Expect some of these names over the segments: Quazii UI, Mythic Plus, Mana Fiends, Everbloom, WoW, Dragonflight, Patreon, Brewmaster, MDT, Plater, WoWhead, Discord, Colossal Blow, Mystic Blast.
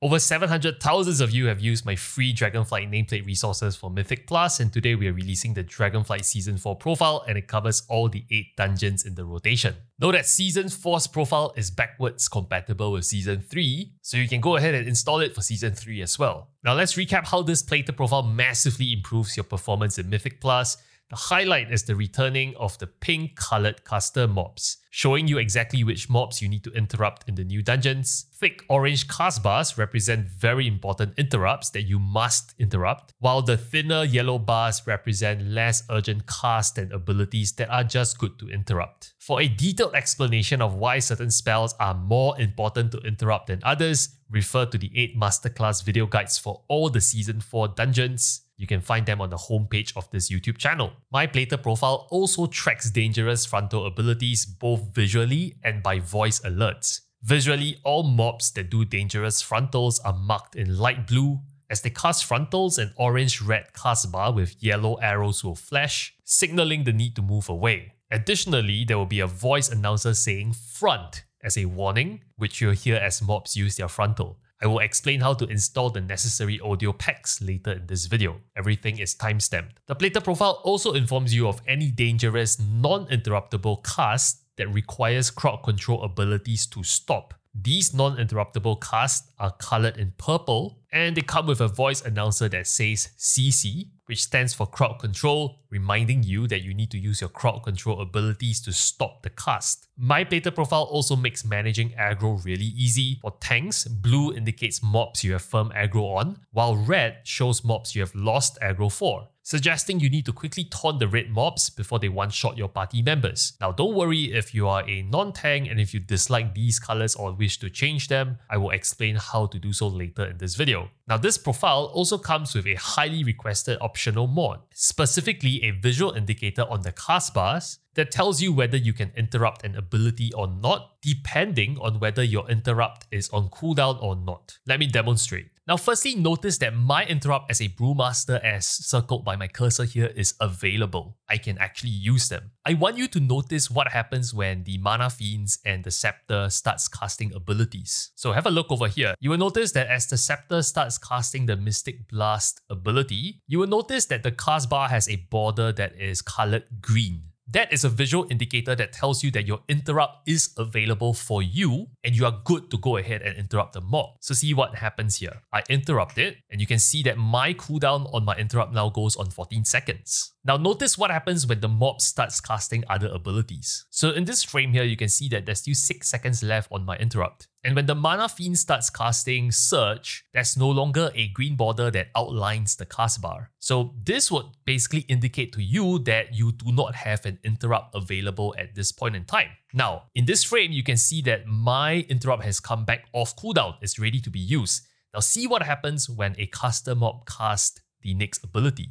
Over 700,000 of you have used my free Dragonflight nameplate resources for Mythic Plus, and today we are releasing the Dragonflight Season 4 profile, and it covers all the 8 dungeons in the rotation. Note that Season 4's profile is backwards compatible with Season 3, so you can go ahead and install it for Season 3 as well. Now let's recap how this Plater profile massively improves your performance in Mythic Plus. The highlight is the returning of the pink coloured caster mobs, showing you exactly which mobs you need to interrupt in the new dungeons. Thick orange cast bars represent very important interrupts that you must interrupt, while the thinner yellow bars represent less urgent casts and abilities that are just good to interrupt. For a detailed explanation of why certain spells are more important to interrupt than others, refer to the 8 masterclass video guides for all the Season 4 dungeons. You can find them on the homepage of this YouTube channel. My Plater profile also tracks dangerous frontal abilities both visually and by voice alerts. Visually, all mobs that do dangerous frontals are marked in light blue. As they cast frontals, an orange-red cast bar with yellow arrows will flash, signaling the need to move away. Additionally, there will be a voice announcer saying "front" as a warning, which you'll hear as mobs use their frontal. I will explain how to install the necessary audio packs later in this video. Everything is timestamped. The Plater profile also informs you of any dangerous, non-interruptible cast that requires crowd control abilities to stop. These non-interruptible casts are coloured in purple, and they come with a voice announcer that says CC, which stands for crowd control, reminding you that you need to use your crowd control abilities to stop the cast. My Plater profile also makes managing aggro really easy. For tanks, blue indicates mobs you have firm aggro on, while red shows mobs you have lost aggro for, suggesting you need to quickly taunt the red mobs before they one-shot your party members. Now don't worry if you are a non-tank and if you dislike these colors or wish to change them, I will explain how to do so later in this video. Now this profile also comes with a highly requested optional mod, specifically a visual indicator on the cast bars that tells you whether you can interrupt an ability or not, depending on whether your interrupt is on cooldown or not. Let me demonstrate. Now firstly, notice that my interrupt as a Brewmaster, as circled by my cursor here, is available. I can actually use them. I want you to notice what happens when the Mana Fiends and the Scepter starts casting abilities. So have a look over here. You will notice that as the Scepter starts casting the Mystic Blast ability, you will notice that the cast bar has a border that is colored green. That is a visual indicator that tells you that your interrupt is available for you and you are good to go ahead and interrupt the mob. So see what happens here. I interrupt it and you can see that my cooldown on my interrupt now goes on 14 seconds. Now notice what happens when the mob starts casting other abilities. So in this frame here, you can see that there's still 6 seconds left on my interrupt. And when the Mana Fiend starts casting Surge, there's no longer a green border that outlines the cast bar. So this would basically indicate to you that you do not have an interrupt available at this point in time. Now, in this frame, you can see that my interrupt has come back off cooldown. It's ready to be used. Now see what happens when a caster mob casts the next ability.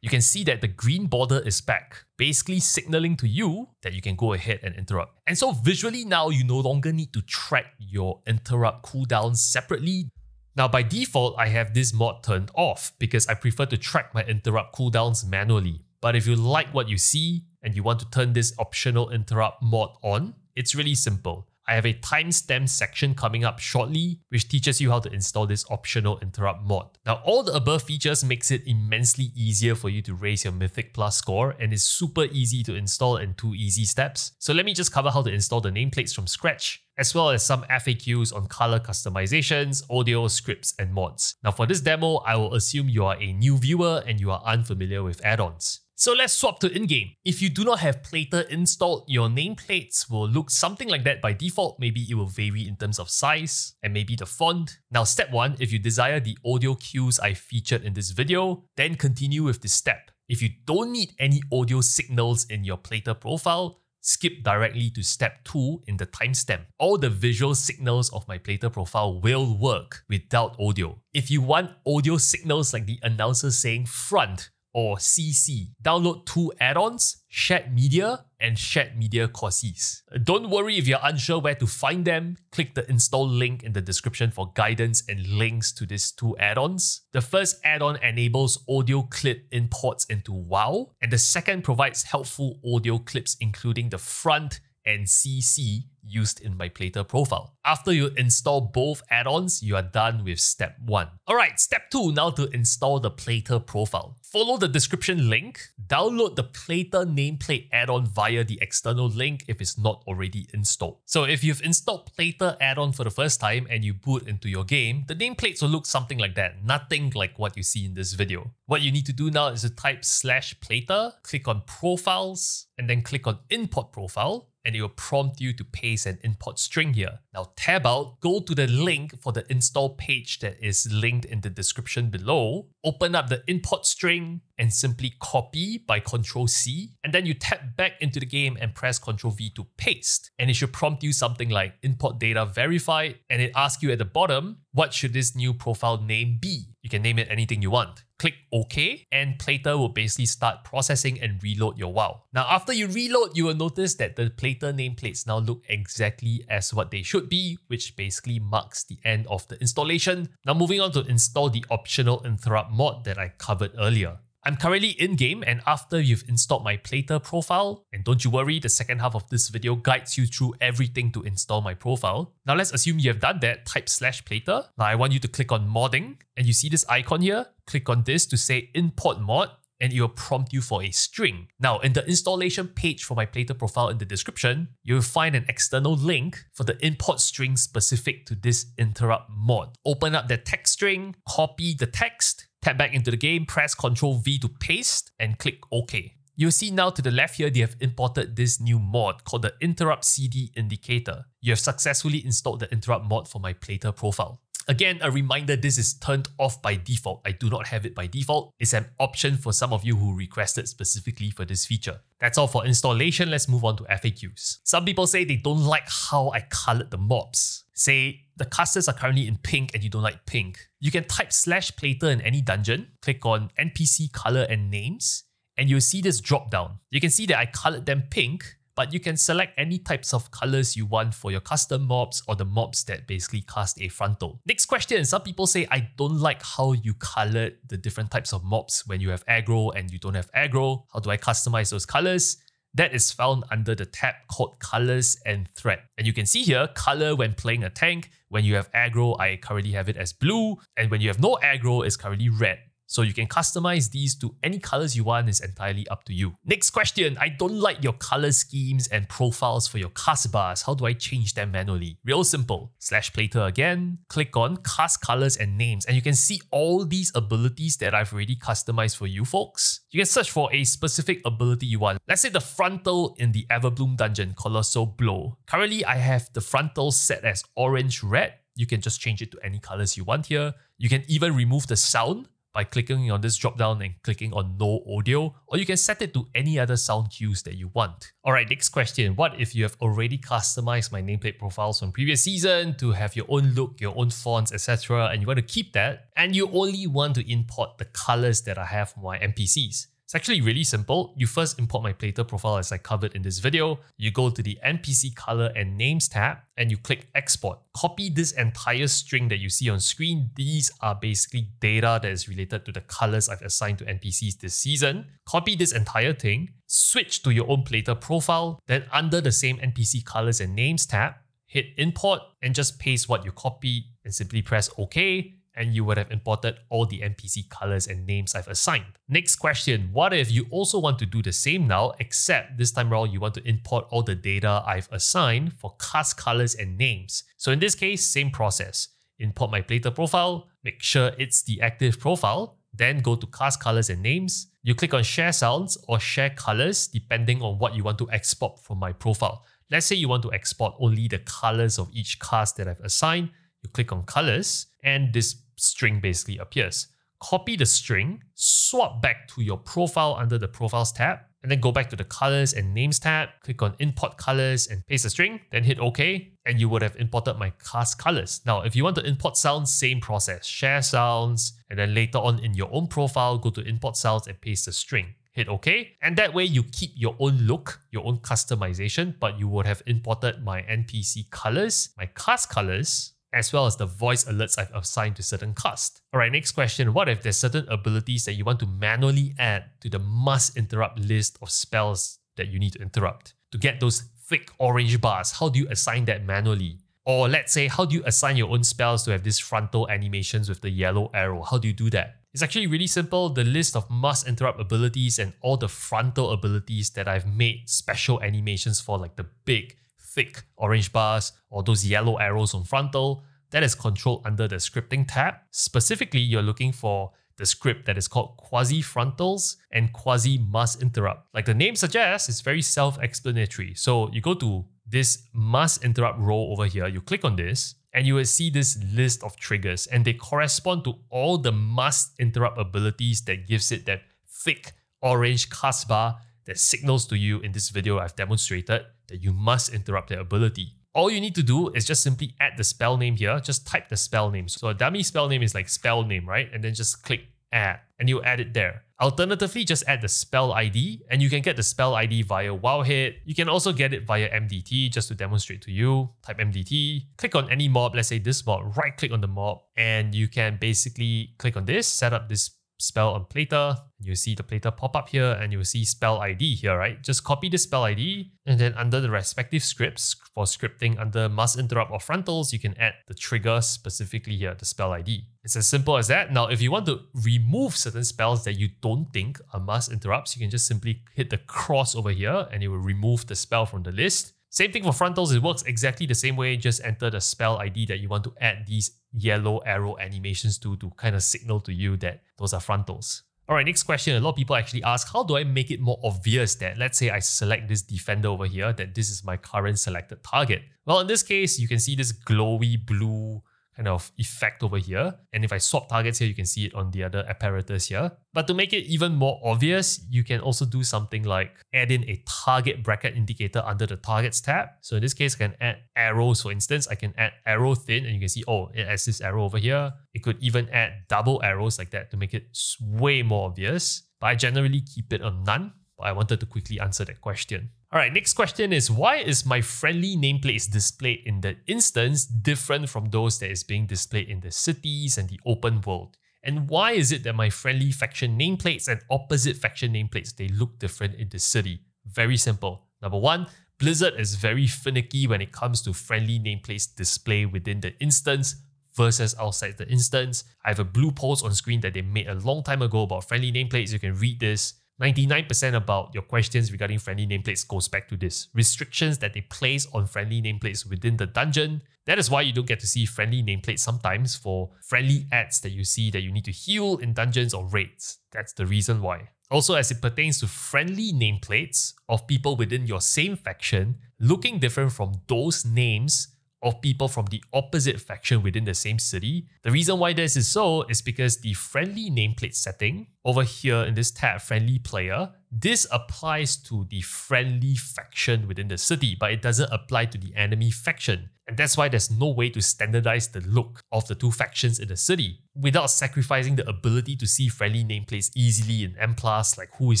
You can see that the green border is back, basically signaling to you that you can go ahead and interrupt. And so visually now, you no longer need to track your interrupt cooldowns separately. Now by default, I have this mod turned off because I prefer to track my interrupt cooldowns manually. But if you like what you see and you want to turn this optional interrupt mod on, it's really simple. I have a timestamp section coming up shortly, which teaches you how to install this optional interrupt mod. Now, all the above features makes it immensely easier for you to raise your Mythic Plus score, and is super easy to install in 2 easy steps. So let me just cover how to install the nameplates from scratch, as well as some FAQs on color customizations, audio, scripts, and mods. Now for this demo, I will assume you are a new viewer and you are unfamiliar with add-ons. So let's swap to in-game. If you do not have Plater installed, your nameplates will look something like that by default. Maybe it will vary in terms of size and maybe the font. Now step 1, if you desire the audio cues I featured in this video, then continue with this step. If you don't need any audio signals in your Plater profile, skip directly to step 2 in the timestamp. All the visual signals of my Plater profile will work without audio. If you want audio signals like the announcer saying front, or CC, download 2 add-ons, Shared Media and Shared Media Quazii. Don't worry if you're unsure where to find them, click the install link in the description for guidance and links to these 2 add-ons. The first add-on enables audio clip imports into WoW, and the second provides helpful audio clips including the front and CC used in my Plater profile. After you install both add-ons, you are done with step 1. Alright, step 2 now to install the Plater profile. Follow the description link, download the Plater nameplate add-on via the external link if it's not already installed. So if you've installed Plater add-on for the first time and you boot into your game, the nameplates will look something like that, nothing like what you see in this video. What you need to do now is to type /Plater, click on Profiles, and then click on Import Profile, and it will prompt you to paste an import string here. Now tab out, go to the link for the install page that is linked in the description below, open up the import string, and simply copy by Ctrl+C, and then you tap back into the game and press Ctrl+V to paste. And it should prompt you something like import data verified, and it asks you at the bottom, what should this new profile name be? You can name it anything you want. Click OK, and Plater will basically start processing and reload your WoW. Now after you reload, you will notice that the Plater nameplates now look exactly as what they should be, which basically marks the end of the installation. Now moving on to install the optional interrupt mod that I covered earlier. I'm currently in-game, and after you've installed my Plater profile, and don't you worry, the second half of this video guides you through everything to install my profile. Now let's assume you have done that, type /Plater. Now I want you to click on modding, and you see this icon here, click on this to say import mod, and it will prompt you for a string. Now, in the installation page for my Plater profile in the description, you'll find an external link for the import string specific to this interrupt mod. Open up the text string, copy the text, tap back into the game, press Ctrl+V to paste, and click OK. You'll see now to the left here, they have imported this new mod called the Interrupt CD Indicator. You have successfully installed the interrupt mod for my Plater profile. Again, a reminder, this is turned off by default. I do not have it by default. It's an option for some of you who requested specifically for this feature. That's all for installation. Let's move on to FAQs. Some people say they don't like how I colored the mobs. Say, the casters are currently in pink and you don't like pink. You can type /Plater in any dungeon, click on NPC color and names, and you'll see this drop down. You can see that I colored them pink, but you can select any types of colors you want for your custom mobs or the mobs that basically cast a frontal. Next question, some people say I don't like how you colored the different types of mobs when you have aggro and you don't have aggro. How do I customize those colors? That is found under the tab called Colors and Thread. And you can see here, color when playing a tank. When you have aggro, I currently have it as blue. And when you have no aggro, it's currently red. So you can customize these to any colors you want, it's entirely up to you. Next question, I don't like your color schemes and profiles for your cast bars. How do I change them manually? Real simple, /Plater again, click on cast colors and names, and you can see all these abilities that I've already customized for you folks. You can search for a specific ability you want. Let's say the frontal in the Everbloom dungeon, Colossal Blow. Currently, I have the frontal set as orange-red. You can just change it to any colors you want here. You can even remove the sound by clicking on this drop down and clicking on no audio, or you can set it to any other sound cues that you want. Alright, next question. What if you have already customized my nameplate profiles from previous season to have your own look, your own fonts, etc., and you want to keep that, and you only want to import the colors that I have for my NPCs? It's actually really simple. You first import my Plater profile as I covered in this video. You go to the NPC color and names tab and you click export. Copy this entire string that you see on screen. These are basically data that is related to the colors I've assigned to NPCs this season. Copy this entire thing, switch to your own Plater profile, then under the same NPC colors and names tab, hit import and just paste what you copied and simply press OK. And you would have imported all the NPC colors and names I've assigned. Next question, what if you also want to do the same now, except this time around you want to import all the data I've assigned for cast colors and names? So in this case, same process. Import my Plater profile, make sure it's the active profile, then go to cast colors and names. You click on share sounds or share colors, depending on what you want to export from my profile. Let's say you want to export only the colors of each cast that I've assigned. You click on colors and this string basically appears. Copy the string, swap back to your profile under the profiles tab, and then go back to the colors and names tab, click on import colors and paste the string, then hit OK, and you would have imported my cast colors. Now, if you want to import sounds, same process, share sounds, and then later on in your own profile, go to import sounds and paste the string. Hit OK, and that way you keep your own look, your own customization, but you would have imported my NPC colors, my cast colors, as well as the voice alerts I've assigned to certain cast. Alright, next question. What if there's certain abilities that you want to manually add to the must interrupt list of spells that you need to interrupt? To get those thick orange bars? How do you assign that manually? Or let's say, how do you assign your own spells to have these frontal animations with the yellow arrow? How do you do that? It's actually really simple. The list of must interrupt abilities and all the frontal abilities that I've made special animations for, like the big, thick orange bars or those yellow arrows on frontal, that is controlled under the scripting tab. Specifically, you're looking for the script that is called Quazii Frontals and Quazii Must Interrupt. Like the name suggests, it's very self-explanatory. So you go to this must interrupt row over here, you click on this, and you will see this list of triggers, and they correspond to all the must interrupt abilities that gives it that thick orange cast bar that signals to you in this video I've demonstrated that you must interrupt their ability. All you need to do is just simply add the spell name here, just type the spell name. So a dummy spell name is like spell name, right? And then just click add, and you add it there. Alternatively, just add the spell ID, and you can get the spell ID via WoWhead. You can also get it via MDT, just to demonstrate to you. Type MDT, click on any mob, let's say this mob, right click on the mob, and you can basically click on this, set up this spell on Plater. You'll see the Plater pop up here, and you'll see spell ID here, right? Just copy the spell ID, and then under the respective scripts for scripting under must interrupt or frontals, you can add the trigger specifically here, the spell ID. It's as simple as that. Now, if you want to remove certain spells that you don't think are must interrupts, you can just simply hit the cross over here, and it will remove the spell from the list. Same thing for frontals, it works exactly the same way. Just enter the spell ID that you want to add these yellow arrow animations to kind of signal to you that those are frontals. All right, next question. A lot of people actually ask, how do I make it more obvious that, let's say I select this defender over here, that this is my current selected target? Well, in this case, you can see this glowy blue kind of effect over here. And if I swap targets here, you can see it on the other apparatus here. But to make it even more obvious, you can also do something like add in a target bracket indicator under the targets tab. So in this case, I can add arrows. For instance, I can add arrow thin, and you can see, oh, it adds this arrow over here. It could even add double arrows like that to make it way more obvious. But I generally keep it on none. But I wanted to quickly answer that question. All right, next question is, why is my friendly nameplates displayed in the instance different from those that is being displayed in the cities and the open world? And why is it that my friendly faction nameplates and opposite faction nameplates, they look different in the city? Very simple. Number one, Blizzard is very finicky when it comes to friendly nameplates display within the instance versus outside the instance. I have a blue post on screen that they made a long time ago about friendly nameplates. You can read this. 99% about your questions regarding friendly nameplates goes back to this. Restrictions that they place on friendly nameplates within the dungeon. That is why you don't get to see friendly nameplates sometimes for friendly ads that you see that you need to heal in dungeons or raids. That's the reason why. Also, as it pertains to friendly nameplates of people within your same faction, looking different from those names of people from the opposite faction within the same city. The reason why this is so is because the friendly nameplate setting over here in this tab, friendly player, this applies to the friendly faction within the city, but it doesn't apply to the enemy faction. And that's why there's no way to standardize the look of the two factions in the city without sacrificing the ability to see friendly nameplates easily in M+, like who is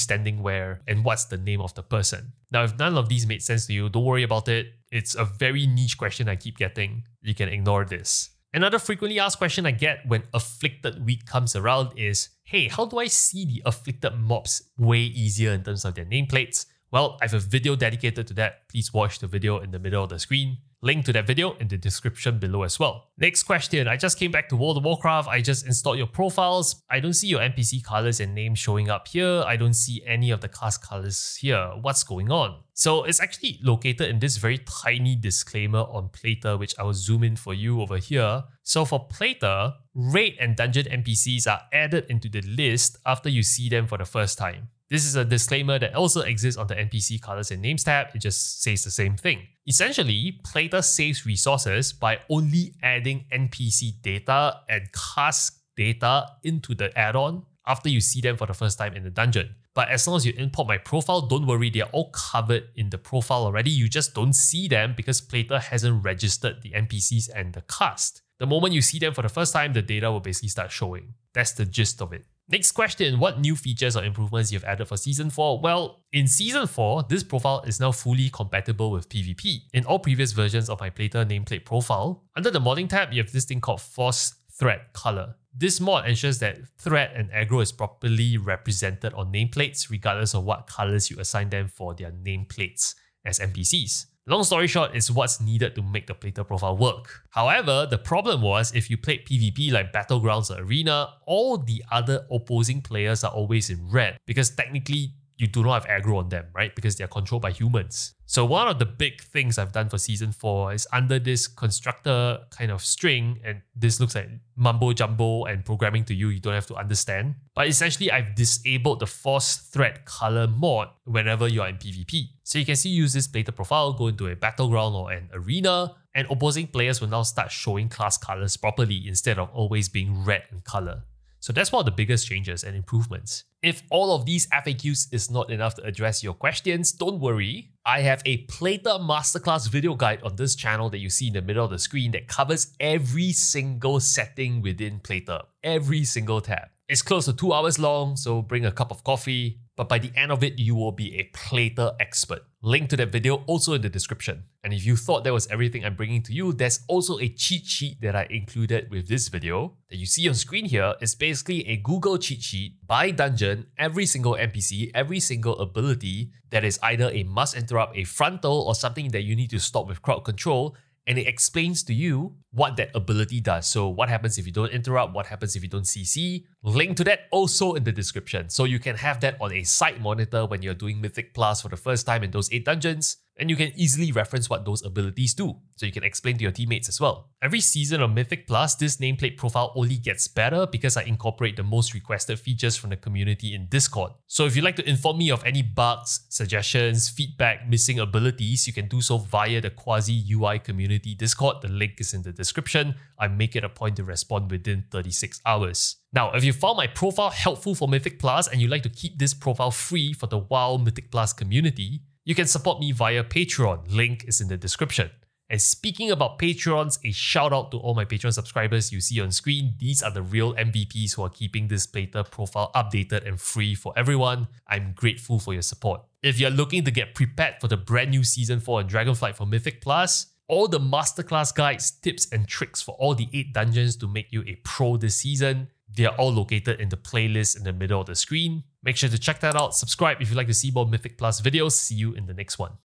standing where and what's the name of the person. Now, if none of these made sense to you, don't worry about it. It's a very niche question I keep getting. You can ignore this. Another frequently asked question I get when Afflicted Week comes around is, hey, how do I see the afflicted mobs way easier in terms of their nameplates? Well, I have a video dedicated to that. Please watch the video in the middle of the screen. Link to that video in the description below as well. Next question. I just came back to World of Warcraft. I just installed your profiles. I don't see your NPC colors and names showing up here. I don't see any of the cast colors here. What's going on? So it's actually located in this very tiny disclaimer on Plater, which I will zoom in for you over here. So for Plater, raid and dungeon NPCs are added into the list after you see them for the first time. This is a disclaimer that also exists on the NPC colors and names tab. It just says the same thing. Essentially, Plater saves resources by only adding NPC data and cast data into the add-on after you see them for the first time in the dungeon. But as long as you import my profile, don't worry, they're all covered in the profile already. You just don't see them because Plater hasn't registered the NPCs and the cast. The moment you see them for the first time, the data will basically start showing. That's the gist of it. Next question, what new features or improvements you've added for Season 4? Well, in Season 4, this profile is now fully compatible with PvP. In all previous versions of my Plater nameplate profile, under the modding tab, you have this thing called Force Thread Color. This mod ensures that threat and aggro is properly represented on nameplates, regardless of what colors you assign them for their nameplates as NPCs. Long story short, it's what's needed to make the Plater profile work. However, the problem was if you played PvP like Battlegrounds or Arena, all the other opposing players are always in red because technically you do not have aggro on them, right? Because they're controlled by humans. So one of the big things I've done for Season 4 is under this constructor kind of string, and this looks like mumbo jumbo and programming to you, you don't have to understand. But essentially, I've disabled the force thread color mod whenever you are in PvP. So you can see use this Plater profile, go into a battleground or an arena, and opposing players will now start showing class colors properly instead of always being red in color. So that's one of the biggest changes and improvements. If all of these FAQs is not enough to address your questions, don't worry. I have a Plater masterclass video guide on this channel that you see in the middle of the screen that covers every single setting within Plater, every single tab. It's close to 2 hours long, so bring a cup of coffee, but by the end of it, you will be a Plater expert. Link to that video also in the description. And if you thought that was everything I'm bringing to you, there's also a cheat sheet that I included with this video that you see on screen here. It's basically a Google cheat sheet by dungeon, every single NPC, every single ability that is either a must interrupt, a frontal, or something that you need to stop with crowd control. And it explains to you what that ability does. So what happens if you don't interrupt? What happens if you don't CC? Link to that also in the description. So you can have that on a side monitor when you're doing Mythic Plus for the first time in those 8 dungeons. And you can easily reference what those abilities do. So you can explain to your teammates as well. Every season of Mythic Plus, this nameplate profile only gets better because I incorporate the most requested features from the community in Discord. So if you'd like to inform me of any bugs, suggestions, feedback, missing abilities, you can do so via the Quazii UI community Discord. The link is in the description. I make it a point to respond within 36 hours. Now, if you found my profile helpful for Mythic Plus and you'd like to keep this profile free for the WoW Mythic Plus community, you can support me via Patreon. Link is in the description. And speaking about Patreons, a shout out to all my Patreon subscribers you see on screen. These are the real MVPs who are keeping this Plater profile updated and free for everyone. I'm grateful for your support. If you're looking to get prepared for the brand new Season 4 and Dragonflight for Mythic Plus, all the masterclass guides, tips and tricks for all the 8 dungeons to make you a pro this season, they are all located in the playlist in the middle of the screen. Make sure to check that out. Subscribe if you'd like to see more Mythic Plus videos. See you in the next one.